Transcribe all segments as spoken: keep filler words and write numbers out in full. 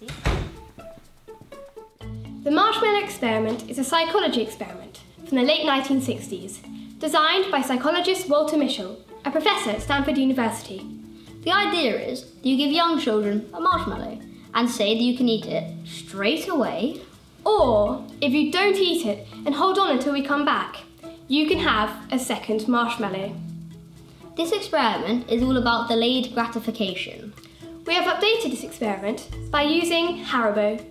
easy. The marshmallow experiment is a psychology experiment from the late nineteen sixties, designed by psychologist Walter Mischel, a professor at Stanford University. The idea is that you give young children a marshmallow and say that you can eat it straight away, or if you don't eat it and hold on until we come back, you can have a second marshmallow. This experiment is all about delayed gratification. We have updated this experiment by using Haribo.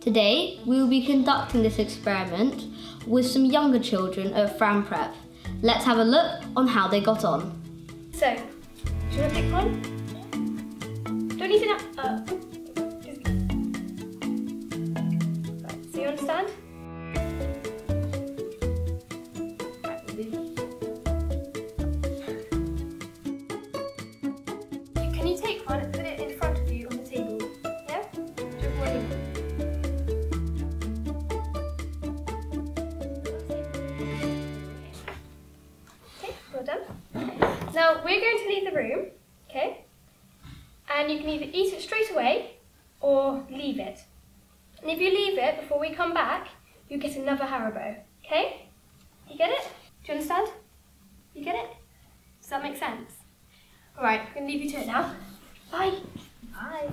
Today, we will be conducting this experiment with some younger children at Fram Prep. Let's have a look on how they got on. So, do you want to pick one? Don't eat it up. Uh, right, so you understand? Right, we'll Can you take one and put it in front of you on the table? Yeah? Just one. Okay, well done. Now we're going to leave the room, okay? And you can either eat it straight away or leave it. And if you leave it before we come back, you get another Haribo, okay? You get it? Do you understand? You get it? Does that make sense? All right, I'm gonna leave you to it now. Bye. Bye.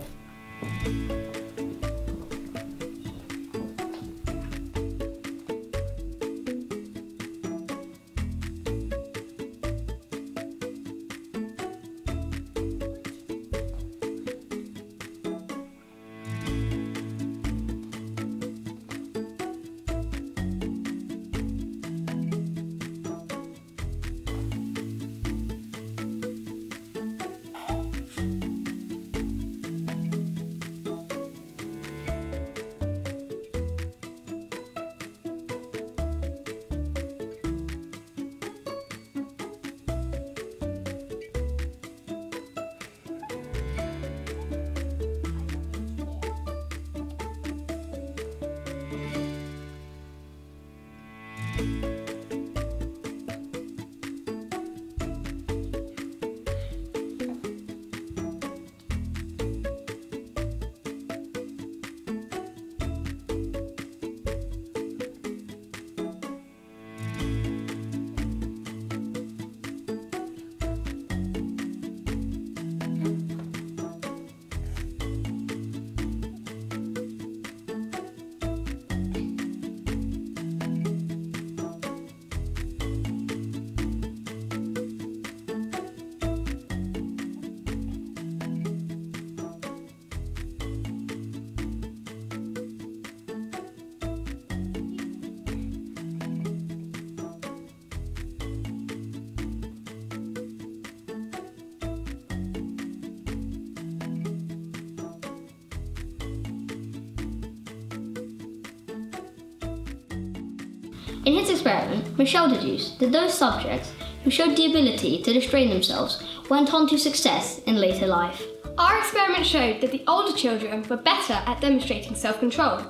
In his experiment, Mischel deduced that those subjects who showed the ability to restrain themselves went on to success in later life. Our experiment showed that the older children were better at demonstrating self-control.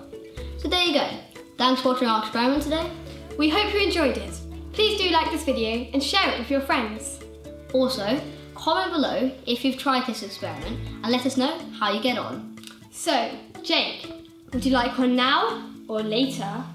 So there you go. Thanks for watching our experiment today. We hope you enjoyed it. Please do like this video and share it with your friends. Also, comment below if you've tried this experiment and let us know how you get on. So, Jake, would you like one now or later?